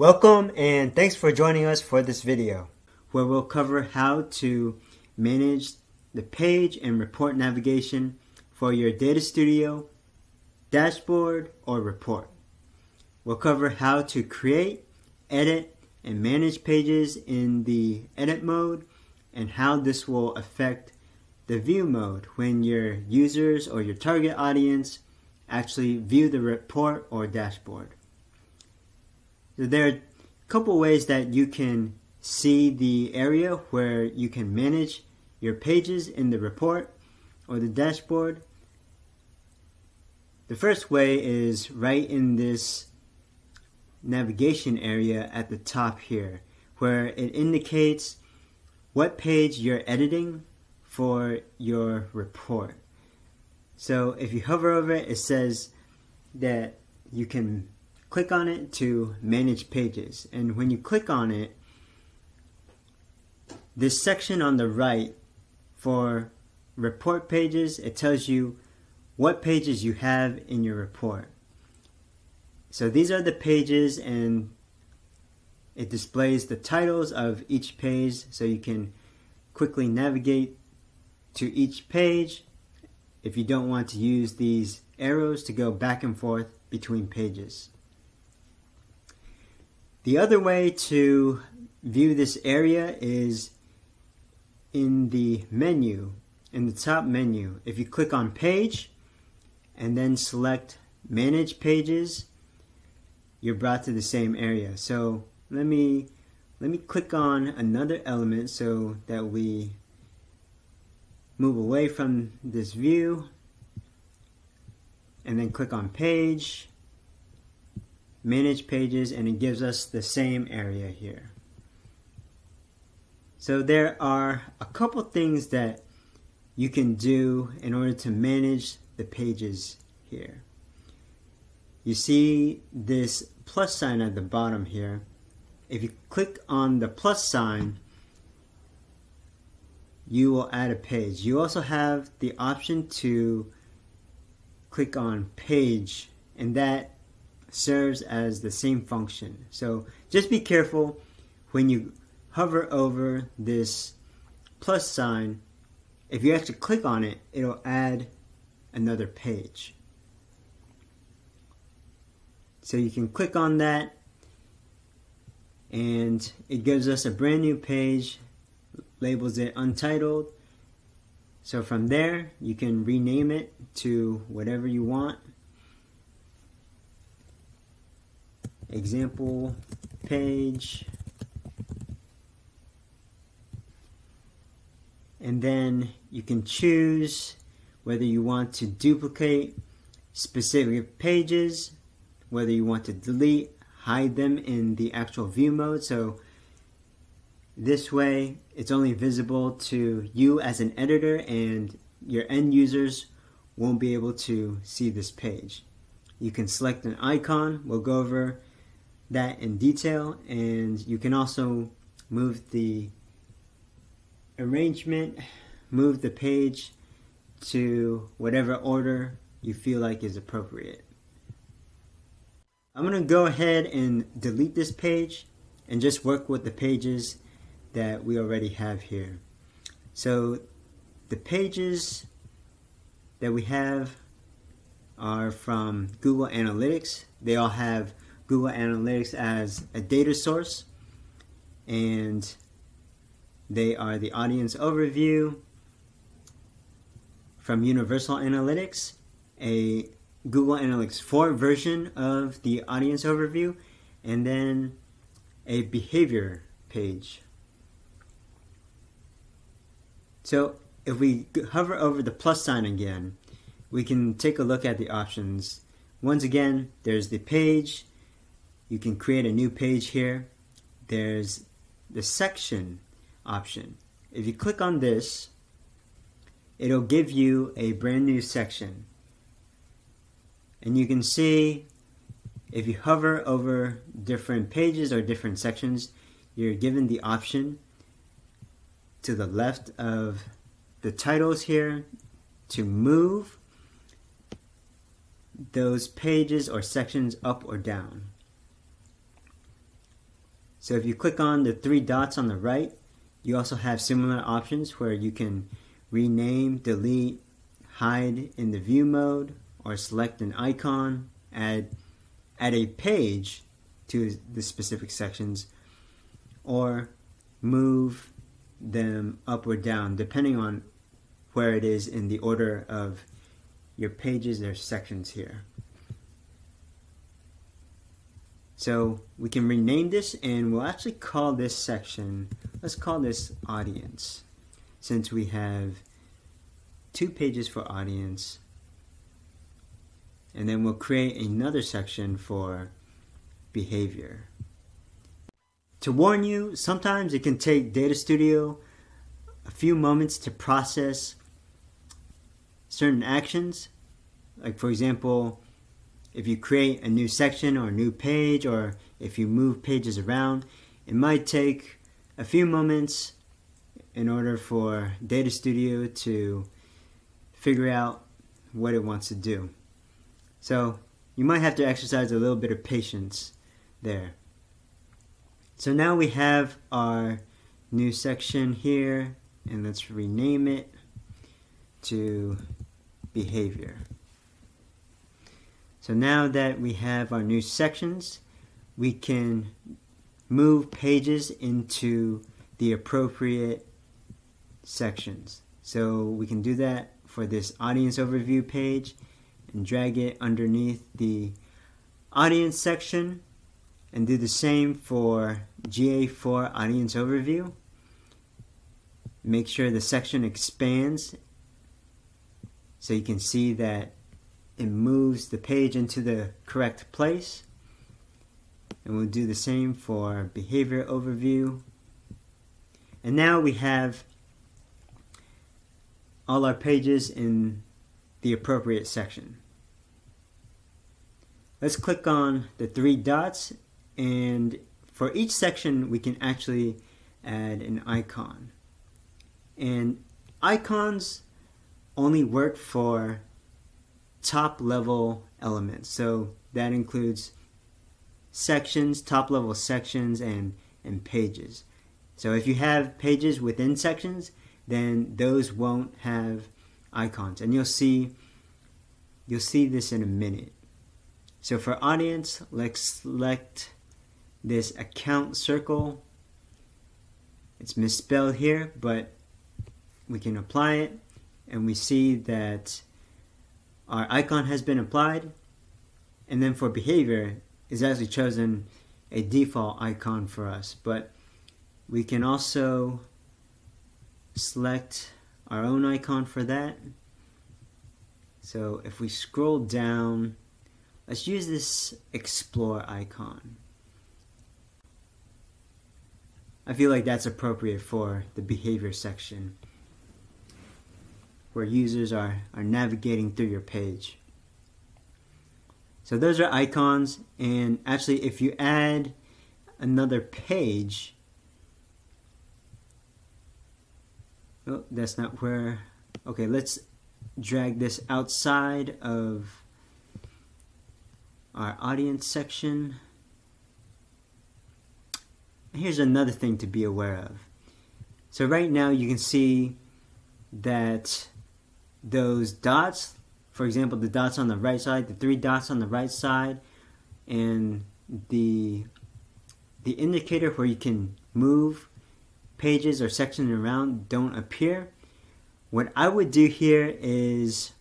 Welcome and thanks for joining us for this video, where we'll cover how to manage the page and report navigation for your Data Studio, dashboard, or report. We'll cover how to create, edit, and manage pages in the edit mode and how this will affect the view mode when your users or your target audience actually view the report or dashboard. There are a couple ways that you can see the area where you can manage your pages in the report or the dashboard. The first way is right in this navigation area at the top here, where it indicates what page you're editing for your report. So if you hover over it, it says that you can click on it to manage pages. And when you click on it, this section on the right for report pages, it tells you what pages you have in your report. So these are the pages, and it displays the titles of each page so you can quickly navigate to each page if you don't want to use these arrows to go back and forth between pages. The other way to view this area is in the menu, in the top menu. If you click on page and then select manage pages, you're brought to the same area. So let me click on another element so that we move away from this view, and then click on page, manage pages, and it gives us the same area here. So there are a couple things that you can do in order to manage the pages here. You see this plus sign at the bottom here. If you click on the plus sign, you will add a page. You also have the option to click on page, and that serves as the same function. So just be careful when you hover over this plus sign. If you actually click on it, it'll add another page. So you can click on that and it gives us a brand new page, labels it untitled. So from there, you can rename it to whatever you want. Example page, and then you can choose whether you want to duplicate specific pages, whether you want to delete, hide them in the actual view mode, so this way it's only visible to you as an editor and your end users won't be able to see this page. You can select an icon. We'll go over that in detail, and you can also move the arrangement, move the page to whatever order you feel like is appropriate. I'm going to go ahead and delete this page and just work with the pages that we already have here. So the pages that we have are from Google Analytics. They all have Google Analytics as a data source, and they are the audience overview from Universal Analytics, a Google Analytics 4 version of the audience overview, and then a behavior page. So if we hover over the plus sign again, we can take a look at the options. Once again, there's the page. You can create a new page here. There's the section option. If you click on this, it'll give you a brand new section. And you can see if you hover over different pages or different sections, you're given the option to the left of the titles here to move those pages or sections up or down. So if you click on the three dots on the right, you also have similar options where you can rename, delete, hide in the view mode, or select an icon, add a page to the specific sections, or move them up or down depending on where it is in the order of your pages or sections here. So we can rename this, and we'll actually call this section, let's call this audience, since we have two pages for audience. And then we'll create another section for behavior. To warn you, sometimes it can take Data Studio a few moments to process certain actions. Like, for example, if you create a new section or a new page, or if you move pages around, it might take a few moments in order for Data Studio to figure out what it wants to do. So you might have to exercise a little bit of patience there. So now we have our new section here, and let's rename it to behavior. So now that we have our new sections, we can move pages into the appropriate sections. So we can do that for this audience overview page and drag it underneath the audience section, and do the same for GA4 audience overview. Make sure the section expands so you can see that it moves the page into the correct place. And we'll do the same for behavior overview. And now we have all our pages in the appropriate section. Let's click on the three dots, and for each section we can actually add an icon. And icons only work for top level elements, so that includes sections, top level sections, and pages. So if you have pages within sections, then those won't have icons, and you'll see this in a minute. So for audience, let's select this account circle. It's misspelled here, but we can apply it, and we see that our icon has been applied. And then for behavior, it's actually chosen a default icon for us, but we can also select our own icon for that. So if we scroll down, let's use this explore icon. I feel like that's appropriate for the behavior section, where users are navigating through your page. So those are icons, and actually if you add another page, oh, that's not where, okay, let's drag this outside of our audience section. Here's another thing to be aware of. So right now you can see that those dots, for example, the dots on the right side, the three dots on the right side, and the indicator where you can move pages or sections around don't appear. What I would do here is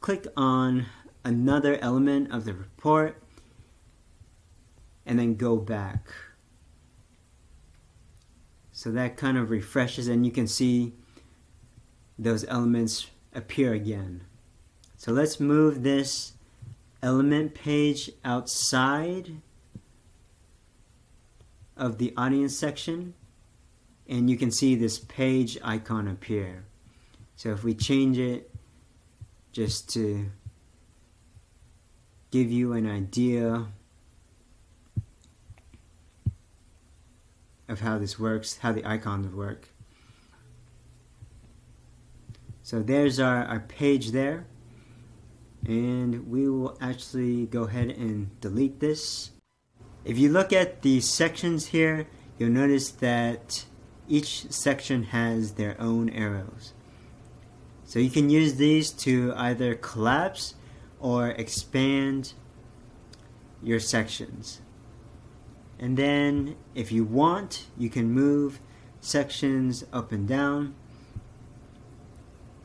click on another element of the report and then go back. So that kind of refreshes, and you can see those elements appear again. So let's move this element page outside of the audience section, and you can see this page icon appear. So if we change it just to give you an idea of how this works, how the icons work. So there's our page there, and we will actually go ahead and delete this. If you look at the sections here, you'll notice that each section has their own arrows. So you can use these to either collapse or expand your sections. And then if you want, you can move sections up and down.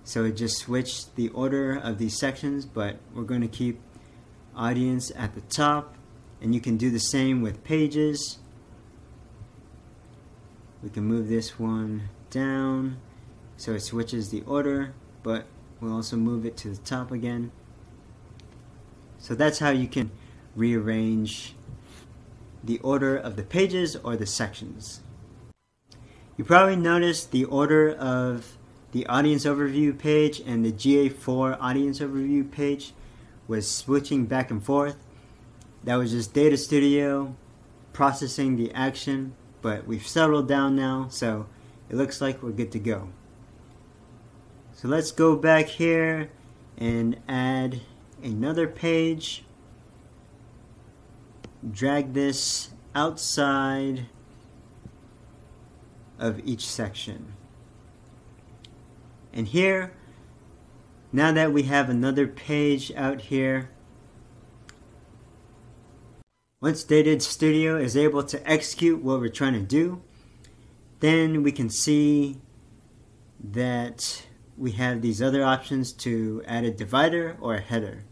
So it just switched the order of these sections, but we're going to keep audience at the top. And you can do the same with pages. We can move this one down so it switches the order, but we'll also move it to the top again. So that's how you can rearrange the order of the pages or the sections. You probably noticed the order of the audience overview page and the GA4 audience overview page was switching back and forth. That was just Data Studio processing the action, but we've settled down now, so it looks like we're good to go. So let's go back here and add another page. Drag this outside of each section. And here, now that we have another page out here, once Data Studio is able to execute what we're trying to do, then we can see that we have these other options to add a divider or a header.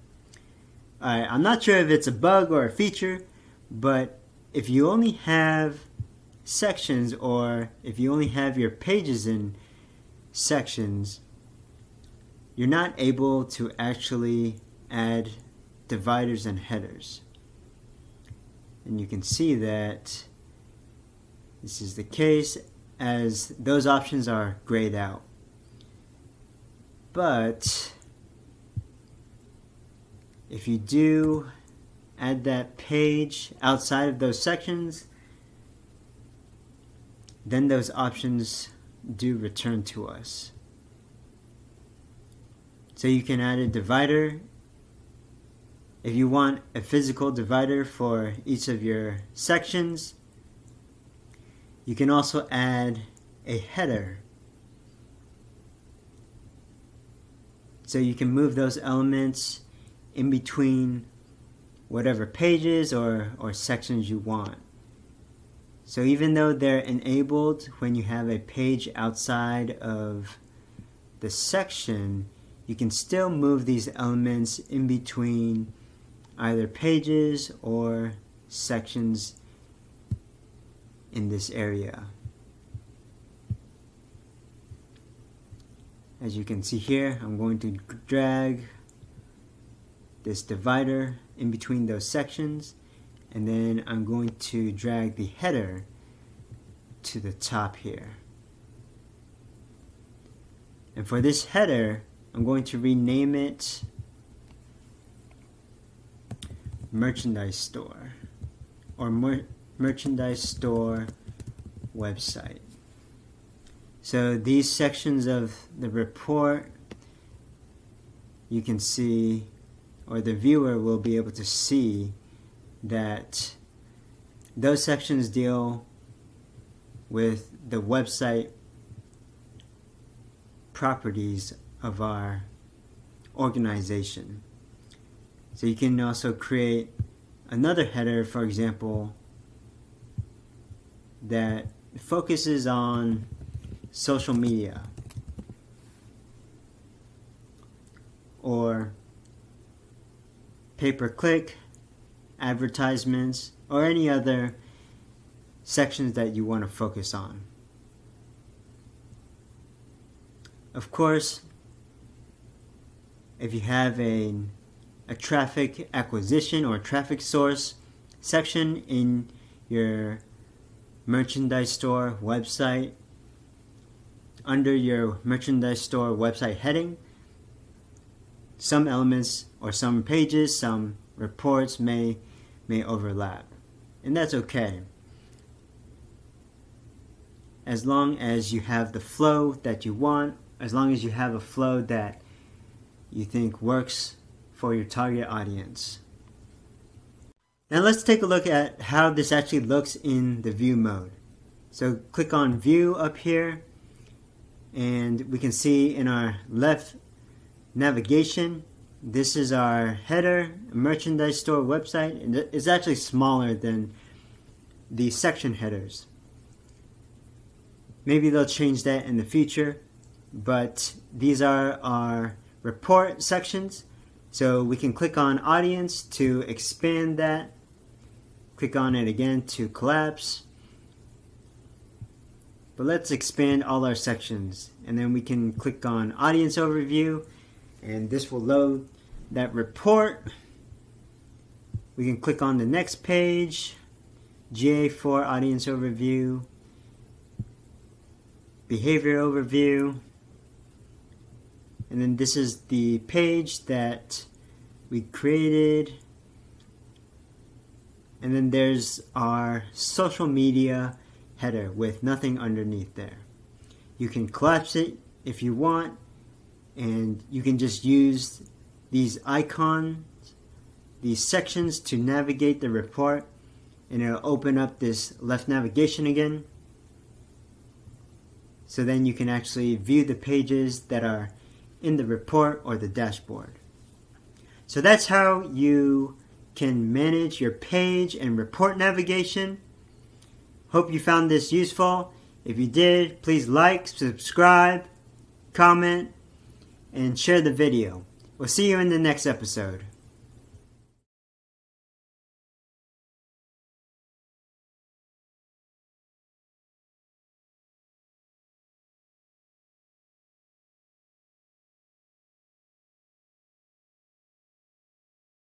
All right, I'm not sure if it's a bug or a feature, but if you only have sections or if you only have your pages in sections, you're not able to actually add dividers and headers. And you can see that this is the case as those options are grayed out. But if you do add that page outside of those sections, then those options do return to us. So you can add a divider if you want a physical divider for each of your sections. You can also add a header. So you can move those elements in between whatever pages or sections you want. So even though they're enabled when you have a page outside of the section, you can still move these elements in between either pages or sections in this area. As you can see here, I'm going to drag this divider in between those sections, and then I'm going to drag the header to the top here. And for this header, I'm going to rename it Merchandise Store or Merchandise Store Website. So these sections of the report, you can see, or the viewer will be able to see, that those sections deal with the website properties of our organization. So you can also create another header, for example, that focuses on social media or pay-per-click advertisements or any other sections that you want to focus on. Of course, if you have a traffic acquisition or traffic source section in your merchandise store website, under your merchandise store website heading, some elements or some pages, some reports may overlap, and that's okay as long as you have the flow that you want, as long as you have a flow that you think works for your target audience. Now let's take a look at how this actually looks in the view mode. So click on view up here, and we can see in our left navigation, this is our header, merchandise store website, and it's actually smaller than the section headers. Maybe they'll change that in the future, but these are our report sections. So we can click on audience to expand that, click on it again to collapse. But let's expand all our sections, and then we can click on audience overview, and this will load that report. We can click on the next page, GA4 audience overview, behavior overview, and then this is the page that we created, and then there's our social media header with nothing underneath there. You can collapse it if you want, and you can just use these icons, these sections, to navigate the report, and it'll open up this left navigation again. So then you can actually view the pages that are in the report or the dashboard. So that's how you can manage your page and report navigation. Hope you found this useful. If you did, please like, subscribe, comment, and share the video. We'll see you in the next episode.